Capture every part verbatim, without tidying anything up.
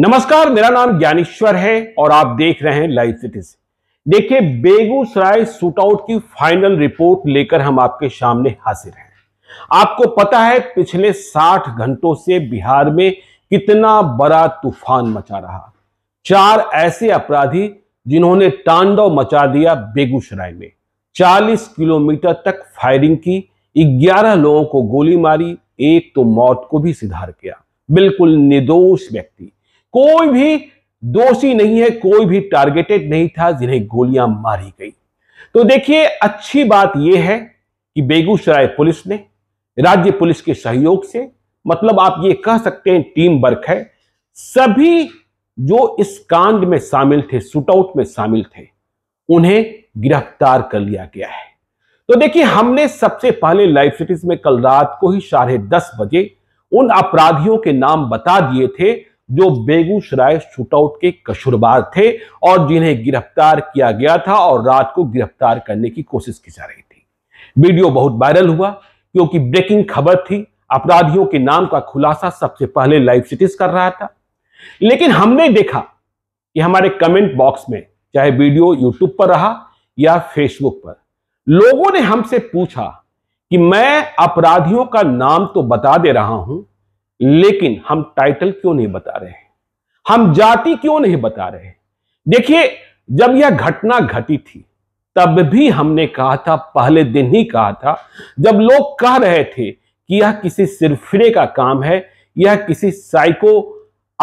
नमस्कार, मेरा नाम ज्ञानेश्वर है और आप देख रहे हैं लाइव सिटीज। देखिए, बेगूसराय शूटआउट की फाइनल रिपोर्ट लेकर हम आपके सामने हाजिर हैं। आपको पता है पिछले साठ घंटों से बिहार में कितना बड़ा तूफान मचा रहा। चार ऐसे अपराधी जिन्होंने तांडव मचा दिया बेगूसराय में। चालीस किलोमीटर तक फायरिंग की, ग्यारह लोगों को गोली मारी, एक तो मौत को भी सिधार किया। बिल्कुल निर्दोष व्यक्ति, कोई भी दोषी नहीं है, कोई भी टारगेटेड नहीं था, जिन्हें गोलियां मारी गई। तो देखिए, अच्छी बात यह है कि बेगूसराय पुलिस ने राज्य पुलिस के सहयोग से, मतलब आप ये कह सकते हैं टीम वर्क है, सभी जो इस कांड में शामिल थे, शूटआउट में शामिल थे, उन्हें गिरफ्तार कर लिया गया है। तो देखिए, हमने सबसे पहले लाइव सिटीज में कल रात को ही साढ़े दस बजे उन अपराधियों के नाम बता दिए थे जो बेगूसराय शूटआउट के कसूरवार थे और जिन्हें गिरफ्तार किया गया था और रात को गिरफ्तार करने की कोशिश की जा रही थी। वीडियो बहुत वायरल हुआ क्योंकि ब्रेकिंग खबर थी। अपराधियों के नाम का खुलासा सबसे पहले लाइव सिटीज कर रहा था, लेकिन हमने देखा कि हमारे कमेंट बॉक्स में, चाहे वीडियो यूट्यूब पर रहा या फेसबुक पर, लोगों ने हमसे पूछा कि मैं अपराधियों का नाम तो बता दे रहा हूं, लेकिन हम टाइटल क्यों नहीं बता रहे, हम जाति क्यों नहीं बता रहे। देखिए, जब यह घटना घटी थी तब भी हमने कहा था, पहले दिन ही कहा था, जब लोग कह रहे थे कि यह किसी सिरफिरे का काम है, यह किसी साइको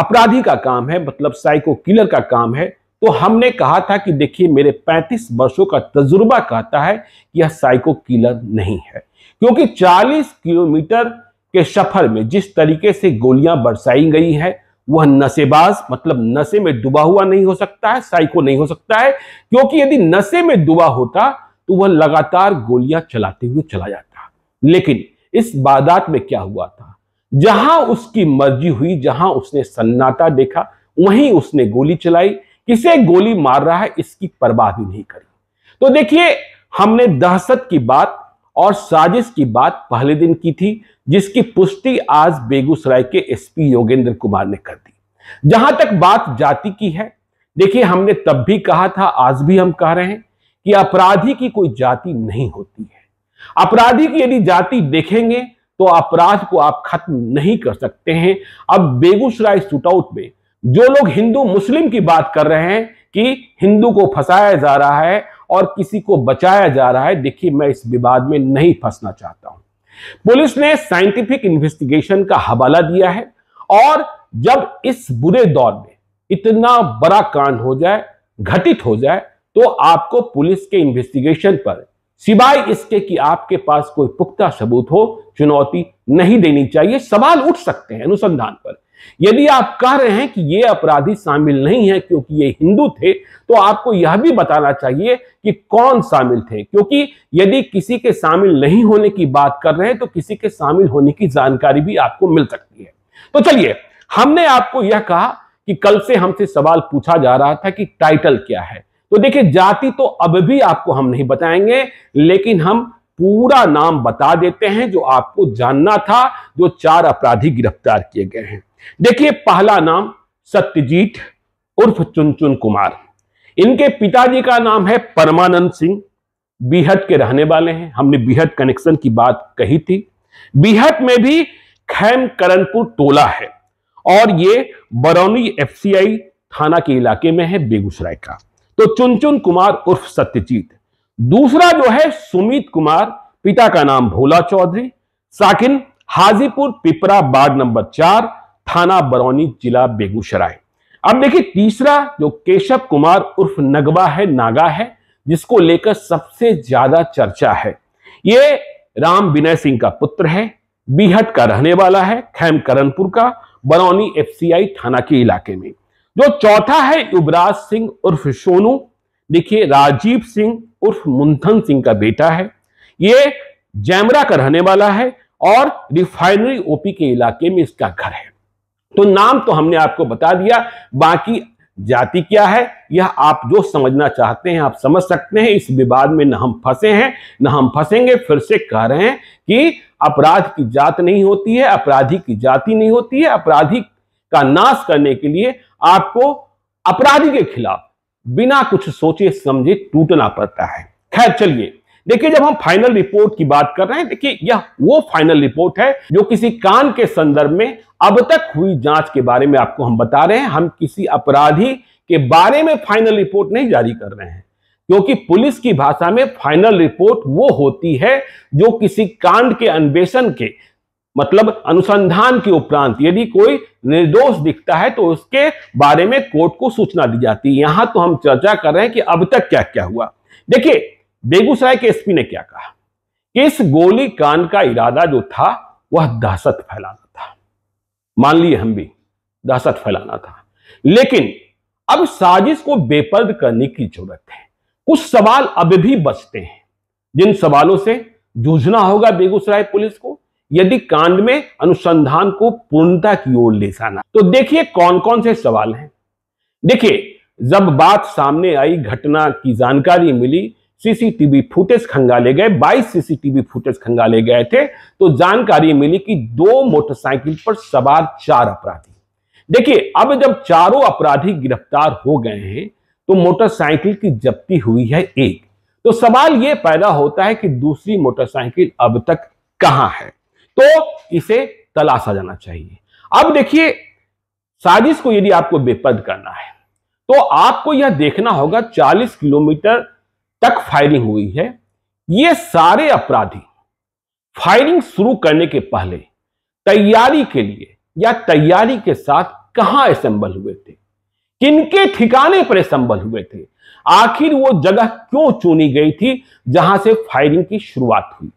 अपराधी का काम है, मतलब साइको किलर का काम है, तो हमने कहा था कि देखिए, मेरे पैंतीस वर्षों का तजुर्बा कहता है कि यह साइको किलर नहीं है, क्योंकि चालीस किलोमीटर के सफर में जिस तरीके से गोलियां बरसाई गई हैं, वह नशेबाज, मतलब नशे में डूबा हुआ नहीं हो सकता है, साइको नहीं हो सकता है, क्योंकि यदि नशे में डूबा होता तो वह लगातार गोलियां चलाते हुए चला जाता। लेकिन इस वारदात में क्या हुआ था, जहां उसकी मर्जी हुई, जहां उसने सन्नाटा देखा, वहीं उसने गोली चलाई। किसे गोली मार रहा है इसकी परवाह भी नहीं करी। तो देखिए, हमने दहशत की बात और साजिश की बात पहले दिन की थी, जिसकी पुष्टि आज बेगूसराय के एसपी योगेंद्र कुमार ने कर दी। जहां तक बात जाति की है, देखिए, हमने तब भी कहा था, आज भी हम कह रहे हैं कि अपराधी की कोई जाति नहीं होती है। अपराधी की यदि जाति देखेंगे तो अपराध को आप खत्म नहीं कर सकते हैं। अब बेगूसराय शूटआउट में जो लोग हिंदू मुस्लिम की बात कर रहे हैं कि हिंदू को फंसाया जा रहा है और किसी को बचाया जा रहा है, देखिए, मैं इस विवाद में नहीं फंसना चाहता हूं। पुलिस ने साइंटिफिक इन्वेस्टिगेशन का हवाला दिया है, और जब इस बुरे दौर में इतना बड़ा कांड हो जाए, घटित हो जाए, तो आपको पुलिस के इन्वेस्टिगेशन पर, सिवाय इसके कि आपके पास कोई पुख्ता सबूत हो, चुनौती नहीं देनी चाहिए। सवाल उठ सकते हैं अनुसंधान पर। यदि आप कह रहे हैं कि ये अपराधी शामिल नहीं है क्योंकि ये हिंदू थे, तो आपको यह भी बताना चाहिए कि कौन शामिल थे, क्योंकि यदि किसी के शामिल नहीं होने की बात कर रहे हैं तो किसी के शामिल होने की जानकारी भी आपको मिल सकती है। तो चलिए, हमने आपको यह कहा कि कल से हमसे सवाल पूछा जा रहा था कि टाइटल क्या है। तो देखिए, जाति तो अब भी आपको हम नहीं बताएंगे, लेकिन हम पूरा नाम बता देते हैं जो आपको जानना था, जो चार अपराधी गिरफ्तार किए गए हैं। देखिए, पहला नाम सत्यजीत उर्फ चुनचुन कुमार। इनके पिताजी का नाम है परमानंद सिंह, बीहट के रहने वाले हैं। हमने बीहट कनेक्शन की बात कही थी। बीहट में भी खैम करनपुर टोला है और ये बरौनी एफसीआई थाना के इलाके में है बेगूसराय का। तो चुनचुन कुमार उर्फ सत्यजीत। दूसरा जो है सुमित कुमार, पिता का नाम भोला चौधरी, साकिन हाजीपुर पिपरा वार्ड नंबर चार, थाना बरौनी, जिला बेगूसराय। अब देखिए, तीसरा जो केशव कुमार उर्फ नगवा है, नागा है, जिसको लेकर सबसे ज्यादा चर्चा है। ये राम विनय सिंह का पुत्र है, बीहट का रहने वाला है, खैम करनपुर का, बरौनी एफसीआई थाना के इलाके में। जो चौथा है युवराज सिंह उर्फ सोनू। देखिए, राजीव सिंह उर्फ मुंथन सिंह का बेटा है, ये जैमरा का रहने वाला है और रिफाइनरी ओपी के इलाके में इसका घर है। तो नाम तो हमने आपको बता दिया, बाकी जाति क्या है यह आप जो समझना चाहते हैं आप समझ सकते हैं। इस विवाद में न हम फंसे हैं न हम फंसेंगे। फिर से कह रहे हैं कि अपराध की जात नहीं होती है, अपराधी की जाति नहीं होती है, अपराधी का नाश करने के लिए आपको अपराधी के खिलाफ बिना कुछ सोचे समझे टूटना पड़ता है। खैर चलिए देखिए, जब हम फाइनल रिपोर्ट की बात कर रहे हैं, देखिए यह वो फाइनल रिपोर्ट है जो किसी कांड के संदर्भ में अब तक हुई जांच के बारे में आपको हम बता रहे हैं। हम किसी अपराधी के बारे में फाइनल रिपोर्ट नहीं जारी कर रहे हैं, क्योंकि पुलिस की भाषा में फाइनल रिपोर्ट वो होती है जो किसी कांड के अन्वेषण के मतलब अनुसंधान के उपरांत यदि कोई निर्दोष दिखता है तो उसके बारे में कोर्ट को सूचना दी जाती है। यहां तो हम चर्चा कर रहे हैं कि अब तक क्या क्या हुआ। देखिए बेगूसराय के एसपी ने क्या कहा कि इस गोली कांड का इरादा जो था वह दहशत फैलाना था। मान लिए हम भी दहशत फैलाना था, लेकिन अब साजिश को बेपर्द करने की जरूरत है। कुछ सवाल अब भी बचते हैं जिन सवालों से जूझना होगा बेगूसराय पुलिस को यदि कांड में अनुसंधान को पूर्णता की ओर ले जाना। तो देखिए कौन कौन से सवाल हैं। देखिए जब बात सामने आई, घटना की जानकारी मिली, सीसीटीवी फुटेज खंगाले गए, बाईस सीसीटीवी फुटेज खंगाले गए थे, तो जानकारी मिली कि दो मोटरसाइकिल पर सवार चार अपराधी। देखिए अब जब चारों अपराधी गिरफ्तार हो गए हैं तो मोटरसाइकिल की जब्ती हुई है एक, तो सवाल यह पैदा होता है कि दूसरी मोटरसाइकिल अब तक कहां है, तो इसे तलाशा जाना चाहिए। अब देखिए साजिश को यदि आपको बेपर्द करना है तो आपको यह देखना होगा चालीस किलोमीटर तक फायरिंग हुई है। ये सारे अपराधी फायरिंग शुरू करने के पहले तैयारी के लिए या तैयारी के साथ कहां असेंबल हुए थे, किनके ठिकाने पर असेंबल हुए थे, आखिर वो जगह क्यों चुनी गई थी जहां से फायरिंग की शुरुआत हुई,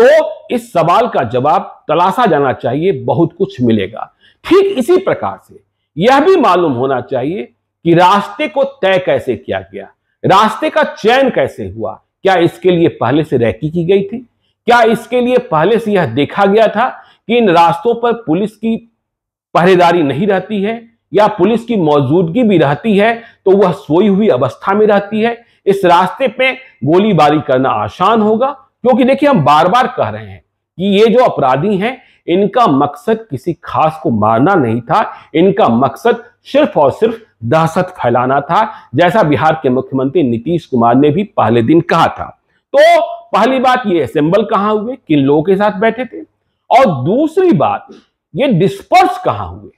तो इस सवाल का जवाब तलाशा जाना चाहिए, बहुत कुछ मिलेगा। ठीक इसी प्रकार से यह भी मालूम होना चाहिए कि रास्ते को तय कैसे किया गया, रास्ते का चयन कैसे हुआ, क्या इसके लिए पहले से रैकी की गई थी, क्या इसके लिए पहले से यह देखा गया था कि इन रास्तों पर पुलिस की पहरेदारी नहीं रहती है या पुलिस की मौजूदगी भी रहती है तो वह सोई हुई अवस्था में रहती है, इस रास्ते पर गोलीबारी करना आसान होगा। क्योंकि देखिए हम बार बार कह रहे हैं कि ये जो अपराधी हैं इनका मकसद किसी खास को मारना नहीं था, इनका मकसद सिर्फ और सिर्फ दहशत फैलाना था, जैसा बिहार के मुख्यमंत्री नीतीश कुमार ने भी पहले दिन कहा था। तो पहली बात ये असेंबल कहां हुए, किन लोगों के साथ बैठे थे, और दूसरी बात ये डिस्पर्स कहां हुए।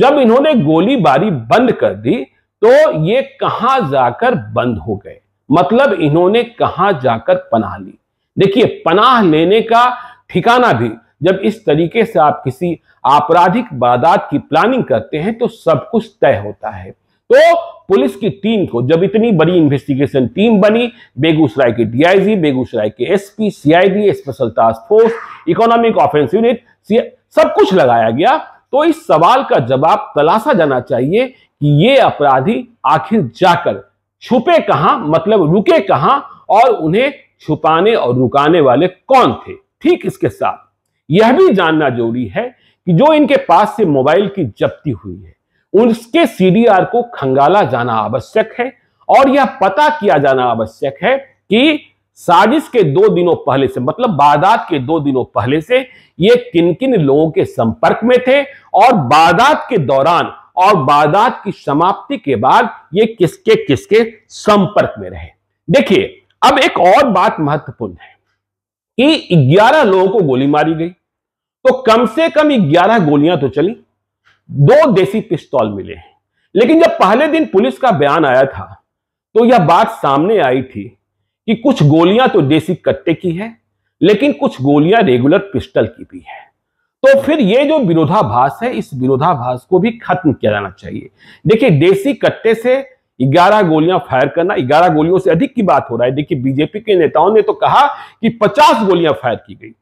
जब इन्होंने गोलीबारी बंद कर दी तो ये कहां जाकर बंद हो गए, मतलब इन्होंने कहां जाकर पनाह ली। देखिए पनाह लेने का ठिकाना भी जब इस तरीके से आप किसी आपराधिक वारदात की प्लानिंग करते हैं तो सब कुछ तय होता है। तो पुलिस की टीम को जब इतनी बड़ी इन्वेस्टिगेशन टीम बनी, बेगूसराय के डीआईजी, बेगूसराय के SP, CID, special task force, economic offence unit, सब कुछ लगाया गया, तो इस सवाल का जवाब तलाशा जाना चाहिए कि ये अपराधी आखिर जाकर छुपे कहां, मतलब रुके कहां, और उन्हें छुपाने और रुकाने वाले कौन थे। ठीक इसके साथ यह भी जानना जरूरी है कि जो इनके पास से मोबाइल की जब्ती हुई है उसके सीडीआर को खंगाला जाना आवश्यक है और यह पता किया जाना आवश्यक है कि साजिश के दो दिनों पहले से मतलब वारदात के दो दिनों पहले से ये किन किन लोगों के संपर्क में थे और वारदात के दौरान और वारदात की समाप्ति के बाद ये किसके किसके संपर्क में रहे। देखिए अब एक और बात महत्वपूर्ण है कि ग्यारह लोगों को गोली मारी गई, तो कम से कम ग्यारह गोलियां तो चली, दो देसी पिस्तौल मिले हैं। लेकिन जब पहले दिन पुलिस का बयान आया था तो यह बात सामने आई थी कि कुछ गोलियां तो देसी कट्टे की है लेकिन कुछ गोलियां रेगुलर पिस्टल की भी है। तो फिर ये जो विरोधाभास है इस विरोधाभास को भी खत्म किया जाना चाहिए। देखिए देसी कट्टे से ग्यारह गोलियां फायर करना, ग्यारह गोलियों से अधिक की बात हो रहा है। देखिए बीजेपी के नेताओं ने तो कहा कि पचास गोलियां फायर की गई,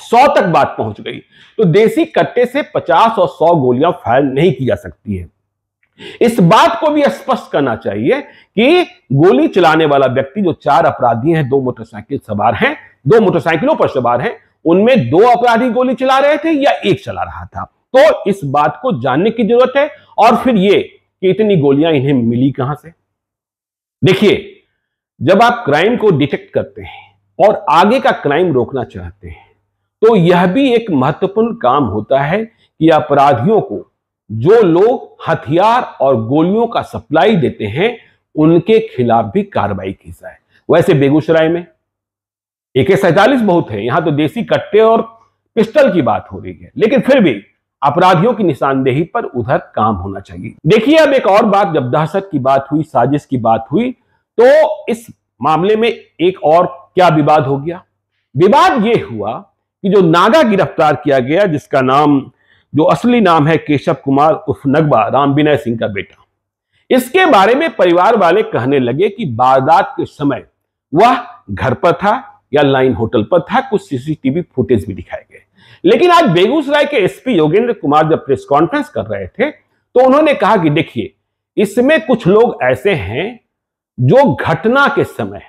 सौ तक बात पहुंच गई, तो देसी कट्टे से पचास और सौ गोलियां फायर नहीं की जा सकती है। इस बात को भी स्पष्ट करना चाहिए कि गोली चलाने वाला व्यक्ति जो चार अपराधी हैं, दो मोटरसाइकिल सवार हैं, दो मोटरसाइकिलों पर सवार हैं, उनमें दो अपराधी गोली चला रहे थे या एक चला रहा था, तो इस बात को जानने की जरूरत है। और फिर ये कि इतनी गोलियां इन्हें मिली कहां से। देखिए जब आप क्राइम को डिटेक्ट करते हैं और आगे का क्राइम रोकना चाहते हैं तो यह भी एक महत्वपूर्ण काम होता है कि अपराधियों को जो लोग हथियार और गोलियों का सप्लाई देते हैं उनके खिलाफ भी कार्रवाई की जाए। वैसे बेगूसराय में एके सैंतालीस बहुत है, यहां तो देसी कट्टे और पिस्टल की बात हो रही है, लेकिन फिर भी अपराधियों की निशानदेही पर उधर काम होना चाहिए। देखिए अब एक और बात, जब दहशत की बात हुई, साजिश की बात हुई, तो इस मामले में एक और क्या विवाद हो गया। विवाद यह हुआ कि जो नागा गिरफ्तार किया गया, जिसका नाम, जो असली नाम है केशव कुमार उर्फ नगबा, राम विनय सिंह का बेटा, इसके बारे में परिवार वाले कहने लगे कि वारदात के समय वह घर पर था या लाइन होटल पर था, कुछ सीसीटीवी फुटेज भी दिखाए गए। लेकिन आज बेगूसराय के एसपी योगेंद्र कुमार जब प्रेस कॉन्फ्रेंस कर रहे थे तो उन्होंने कहा कि देखिए, इसमें कुछ लोग ऐसे हैं जो घटना के समय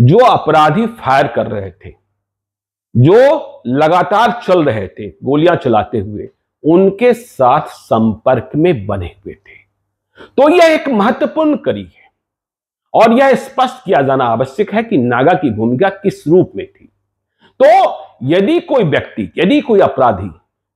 जो अपराधी फायर कर रहे थे, जो लगातार चल रहे थे गोलियां चलाते हुए, उनके साथ संपर्क में बने हुए थे। तो यह एक महत्वपूर्ण कड़ी है और यह स्पष्ट किया जाना आवश्यक है कि नागा की भूमिका किस रूप में थी। तो यदि कोई व्यक्ति, यदि कोई अपराधी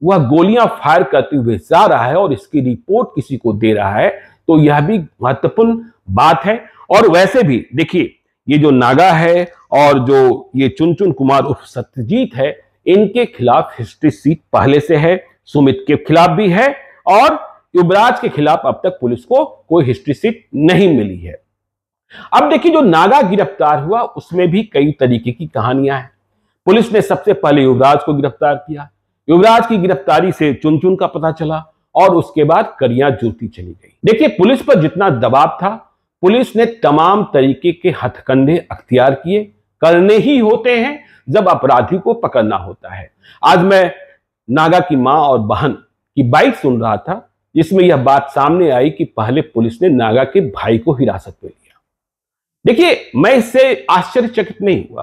वह गोलियां फायर करते हुए जा रहा है और इसकी रिपोर्ट किसी को दे रहा है, तो यह भी महत्वपूर्ण बात है। और वैसे भी देखिए, ये जो नागा है और जो ये चुनचुन कुमार उर्फ सत्यजीत है, इनके खिलाफ हिस्ट्री सीट पहले से है, सुमित के खिलाफ भी है और युवराज के खिलाफ अब तक पुलिस को कोई हिस्ट्री सीट नहीं मिली है। अब देखिए, जो नागा गिरफ्तार हुआ उसमें भी कई तरीके की कहानियां हैं। पुलिस ने सबसे पहले युवराज को गिरफ्तार किया, युवराज की गिरफ्तारी से चुनचुन का पता चला और उसके बाद कड़ियां जुड़ती चली गई। देखिए, पुलिस पर जितना दबाव था, पुलिस ने तमाम तरीके के हथकंडे अख्तियार किए, करने ही होते हैं जब अपराधी को पकड़ना होता है। आज मैं नागा की मां और बहन की बाइट सुन रहा था, जिसमें यह बात सामने आई कि पहले पुलिस ने नागा के भाई को हिरासत में लिया। देखिए, मैं इससे आश्चर्यचकित नहीं हुआ,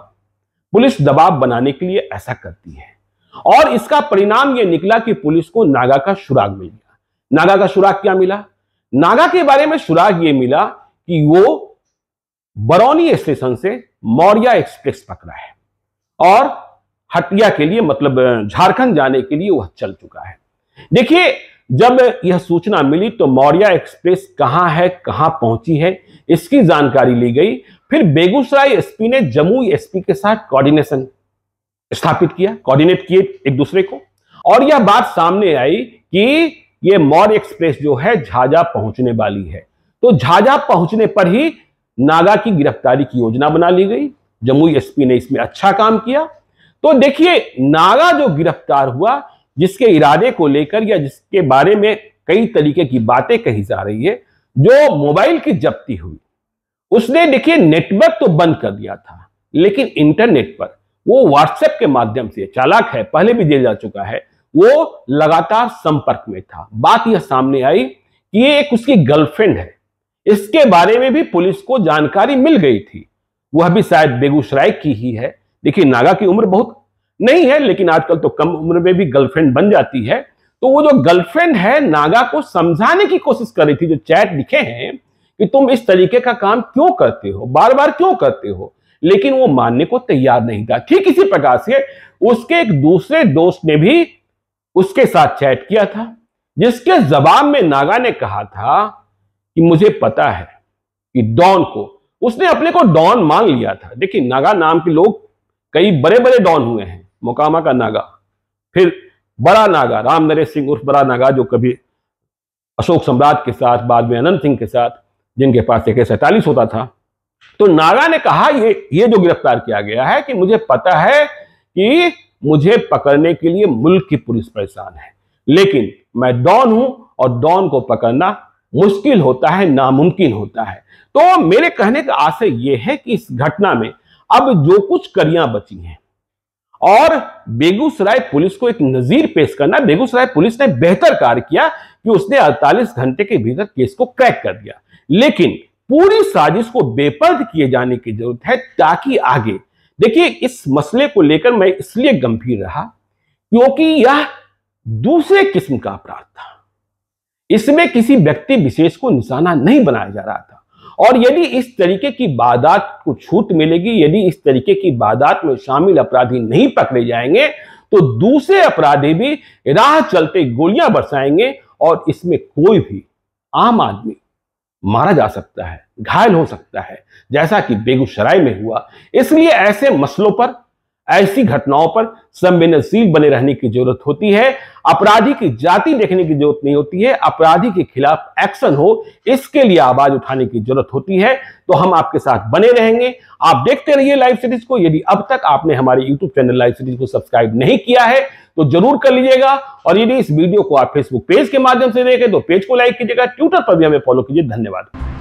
पुलिस दबाव बनाने के लिए ऐसा करती है और इसका परिणाम यह निकला कि पुलिस को नागा का सुराग मिल गया। नागा का सुराग क्या मिला? नागा के बारे में सुराग यह मिला कि वो बरौनी स्टेशन से मौर्य एक्सप्रेस पकड़ा है और हटिया के लिए, मतलब झारखंड जाने के लिए वह चल चुका है। देखिए, जब यह सूचना मिली तो मौर्य एक्सप्रेस कहां है, कहां पहुंची है, इसकी जानकारी ली गई। फिर बेगूसराय एसपी ने जमुई एसपी के साथ कोऑर्डिनेशन स्थापित किया, कोऑर्डिनेट किए एक दूसरे को, और यह बात सामने आई कि यह मौर्य एक्सप्रेस जो है झाझा पहुंचने वाली है। तो झाझा पहुंचने पर ही नागा की गिरफ्तारी की योजना बना ली गई। जमुई एसपी ने इसमें अच्छा काम किया। तो देखिए, नागा जो गिरफ्तार हुआ, जिसके इरादे को लेकर या जिसके बारे में कई तरीके की बातें कही जा रही है, जो मोबाइल की जब्ती हुई, उसने देखिए नेटवर्क तो बंद कर दिया था, लेकिन इंटरनेट पर वो व्हाट्सएप के माध्यम से, चालाक है, पहले भी जेल जा चुका है, वो लगातार संपर्क में था। बात यह सामने आई कि ये एक उसकी गर्लफ्रेंड है, इसके बारे में भी पुलिस को जानकारी मिल गई थी, वह भी शायद बेगूसराय की ही है। देखिए, नागा की उम्र बहुत नहीं है, लेकिन आजकल तो कम उम्र में भी गर्लफ्रेंड बन जाती है। तो वो जो गर्लफ्रेंड है, नागा को समझाने की कोशिश कर रही थी, जो चैट लिखे हैं, कि तुम इस तरीके का काम क्यों करते हो, बार बार क्यों करते हो, लेकिन वो मानने को तैयार नहीं था। ठीक इसी प्रकार से उसके एक दूसरे दोस्त ने भी उसके साथ चैट किया था, जिसके जवाब में नागा ने कहा था कि मुझे पता है कि डॉन को, उसने अपने को डॉन मान लिया था। देखिए, नागा नाम के लोग कई बड़े बड़े डॉन हुए हैं, मोकामा का नागा, फिर बड़ा नागा राम विनय सिंह उर्फ बड़ा नागा, जो कभी अशोक सम्राट के साथ, बाद में अनंत सिंह के साथ, जिनके पास एके सैंतालीस होता था। तो नागा ने कहा, ये ये जो गिरफ्तार किया गया है, कि मुझे पता है कि मुझे पकड़ने के लिए मुल्क की पुलिस परेशान है, लेकिन मैं डॉन हूं और डॉन को पकड़ना मुश्किल होता है, नामुमकिन होता है। तो मेरे कहने का आशय यह है कि इस घटना में अब जो कुछ कड़ियां बची हैं, और बेगूसराय पुलिस को एक नजीर पेश करना, बेगूसराय पुलिस ने बेहतर कार्य किया कि उसने अड़तालीस घंटे के भीतर केस को क्रैक कर दिया, लेकिन पूरी साजिश को बेपर्द किए जाने की जरूरत है, ताकि आगे देखिए, इस मसले को लेकर मैं इसलिए गंभीर रहा क्योंकि यह दूसरे किस्म का अपराध था, इसमें किसी व्यक्ति विशेष को निशाना नहीं बनाया जा रहा था। और यदि इस तरीके की वारदात को छूट मिलेगी, यदि इस तरीके की वारदात में शामिल अपराधी नहीं पकड़े जाएंगे, तो दूसरे अपराधी भी राह चलते गोलियां बरसाएंगे और इसमें कोई भी आम आदमी मारा जा सकता है, घायल हो सकता है, जैसा कि बेगूसराय में हुआ। इसलिए ऐसे मसलों पर, ऐसी घटनाओं पर संवेदनशील बने रहने की जरूरत होती है। अपराधी की जाति देखने की जरूरत नहीं होती है, अपराधी के खिलाफ एक्शन हो, इसके लिए आवाज उठाने की जरूरत होती है। तो हम आपके साथ बने रहेंगे, आप देखते रहिए लाइव सिटीज को। यदि अब तक आपने हमारे यूट्यूब चैनल लाइव सिटीज को सब्सक्राइब नहीं किया है तो जरूर कर लीजिएगा, और यदि इस वीडियो को आप फेसबुक पेज के माध्यम से देखें तो पेज को लाइक कीजिएगा, ट्विटर पर भी हमें फॉलो कीजिए। धन्यवाद।